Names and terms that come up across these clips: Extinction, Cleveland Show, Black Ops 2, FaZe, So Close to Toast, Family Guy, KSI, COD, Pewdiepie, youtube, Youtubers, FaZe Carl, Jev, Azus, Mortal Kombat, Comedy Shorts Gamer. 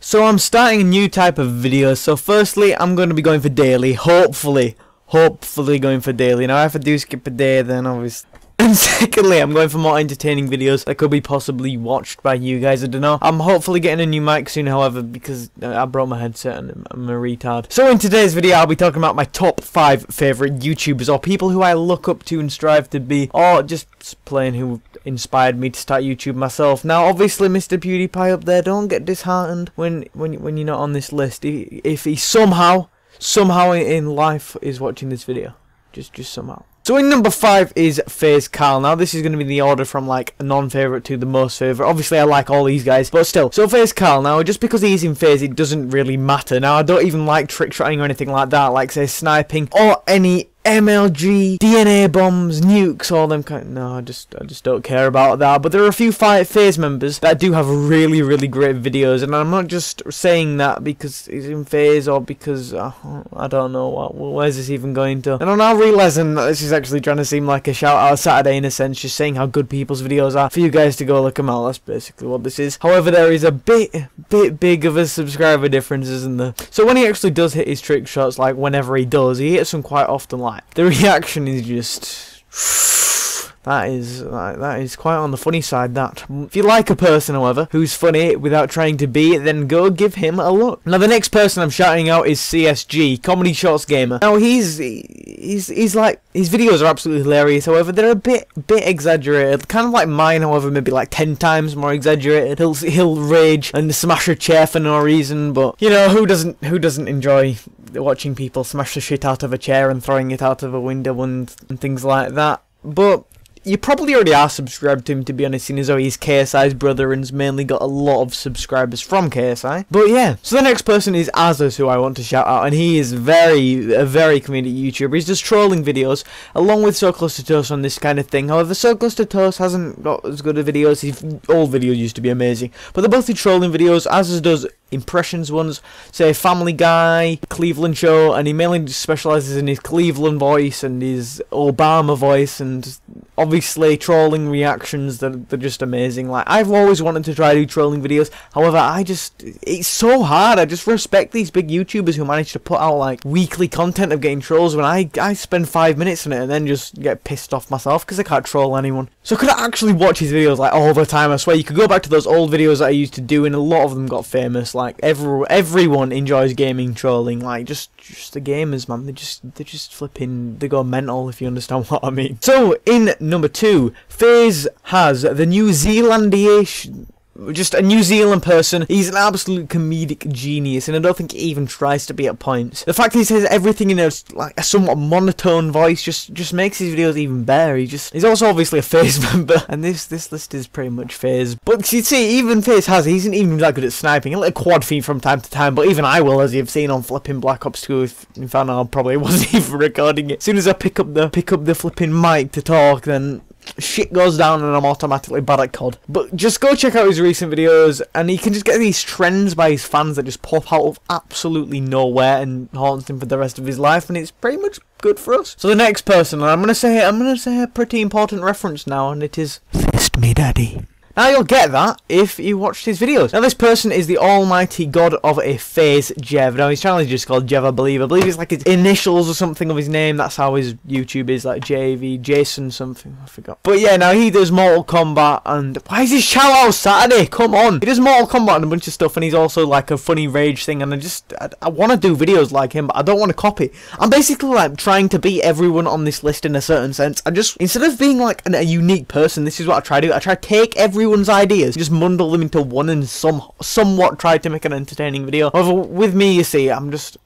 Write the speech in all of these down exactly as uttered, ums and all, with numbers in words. So I'm starting a new type of video. So firstly, I'm going to be going for daily, hopefully, hopefully going for daily. Now if I do skip a day, then obviously. And secondly, I'm going for more entertaining videos that could be possibly watched by you guys, I don't know. I'm hopefully getting a new mic soon, however, because I brought my headset and I'm a retard. So in today's video, I'll be talking about my top five favourite YouTubers, or people who I look up to and strive to be, or just plain who inspired me to start YouTube myself. Now, obviously, Mister Pewdiepie up there, don't get disheartened when, when, when you're not on this list. If he somehow, somehow in life is watching this video, just, just somehow. So in number five is FaZe Carl. Now this is going to be the order from like non-favourite to the most favourite. Obviously I like all these guys, but still. So FaZe Carl, now just because he's in FaZe it doesn't really matter. Now I don't even like trick shotting or anything like that, like say sniping or any M L G, D N A bombs, nukes, all them kind. No, I just, I just don't care about that. But there are a few FaZe members that do have really, really great videos, and I'm not just saying that because he's in FaZe or because uh, I don't know what. Where's this even going to? And I'm now realizing that this is actually trying to seem like a shout out Saturday in a sense, just saying how good people's videos are for you guys to go look them out. That's basically what this is. However, there is a bit, bit big of a subscriber difference, isn't there? So when he actually does hit his trick shots, like whenever he does, he hits them quite often, like. The reaction is just, that is, that is quite on the funny side, that. If you like a person, however, who's funny without trying to be, then go give him a look. Now the next person I'm shouting out is C S G, Comedy Shorts Gamer. Now he's, he's, he's like, his videos are absolutely hilarious, however, they're a bit, bit exaggerated. Kind of like mine, however, maybe like ten times more exaggerated. He'll, he'll rage and smash a chair for no reason, but, you know, who doesn't, who doesn't enjoy watching people smash the shit out of a chair and throwing it out of a window and, and things like that. But you probably already are subscribed to him, to be honest, seeing as though he's K S I's brother and's mainly got a lot of subscribers from K S I. But yeah, so the next person is Azus, who I want to shout out, and he is very, a very comedic YouTuber. He's just trolling videos, along with So Close to Toast on this kind of thing. However, So Close to Toast hasn't got as good of videos. His old videos used to be amazing, but they're both the trolling videos. Azus does impressions ones, say Family Guy, Cleveland Show, and he mainly specialises in his Cleveland voice and his Obama voice, and obviously trolling reactions that they're just amazing. Like, I've always wanted to try to do trolling videos, however, I just, it's so hard. I just respect these big YouTubers who manage to put out like weekly content of getting trolls when I, I spend five minutes on it and then just get pissed off myself because I can't troll anyone. So could I actually watch his videos like all the time? I swear you could go back to those old videos that I used to do and a lot of them got famous. Like, every, everyone enjoys gaming trolling, like, just, just the gamers, man, they just, they just flipping, they go mental, if you understand what I mean. So, in number two, FaZe has the New Zealandiation, just a New Zealand person. He's an absolute comedic genius, and I don't think he even tries to be at points. The fact he says everything in a, like, a somewhat monotone voice just just makes his videos even better. He just he's also obviously a FaZe member, and this this list is pretty much FaZe. But you see, even FaZe has he isn't even that good at sniping. He'll let a quad feed from time to time, but even I will, as you've seen on flipping Black Ops two. If in fact I probably wasn't even recording it. As soon as I pick up the pick up the flipping mic to talk, then shit goes down and I'm automatically bad at C O D. But just go check out his recent videos, and he can just get these trends by his fans that just pop out of absolutely nowhere and haunts him for the rest of his life, and it's pretty much good for us. So the next person, and I'm gonna say I'm gonna say a pretty important reference now, and it is Fist Me Daddy. Now you'll get that if you watched his videos. Now this person is the almighty god of a FaZe, Jev. Now his channel is just called Jev, I believe. I believe it's like his initials or something of his name. That's how his YouTube is, like J V, Jason something, I forgot. But yeah, now he does Mortal Kombat, and why is his shout out Saturday? Come on. He does Mortal Kombat and a bunch of stuff, and he's also like a funny rage thing, and I just, I, I want to do videos like him, but I don't want to copy. I'm basically like trying to beat everyone on this list in a certain sense. I just, instead of being like an, a unique person, this is what I try to do. I try to take everyone Everyone's ideas, just bundle them into one and some somewhat try to make an entertaining video. However, with me, you see, I'm just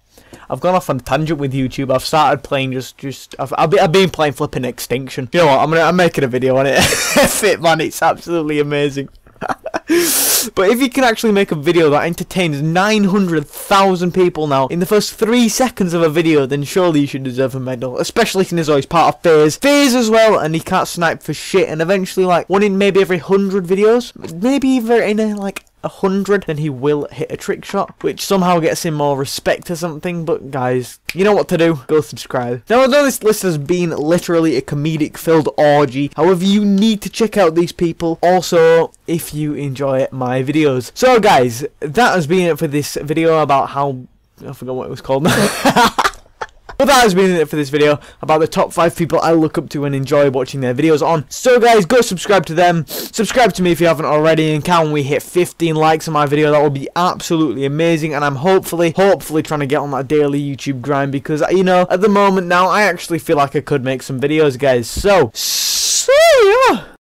I've gone off on a tangent with YouTube. I've started playing just, just, I've, I've, been, I've been playing flipping Extinction. You know what, I'm gonna, I'm making a video on it. F it, man, it's absolutely amazing. But if you can actually make a video that entertains nine hundred thousand people now in the first three seconds of a video, then surely you should deserve a medal, especially since he's part of FaZe. FaZe as well, and he can't snipe for shit, and eventually, like, one in maybe every one hundred videos, maybe even in, like, a hundred, then he will hit a trick shot, which somehow gets him more respect or something. But guys, you know what to do. Go subscribe. Now, although this list has been literally a comedic filled orgy, however, you need to check out these people also if you enjoy my videos. So guys, that has been it for this video about how I forgot what it was called. But that has been it for this video about the top five people I look up to and enjoy watching their videos on. So guys, go subscribe to them, subscribe to me if you haven't already, and can we hit fifteen likes on my video? That would be absolutely amazing, and I'm hopefully, hopefully trying to get on that daily YouTube grind, because, you know, at the moment now, I actually feel like I could make some videos, guys. So, see ya!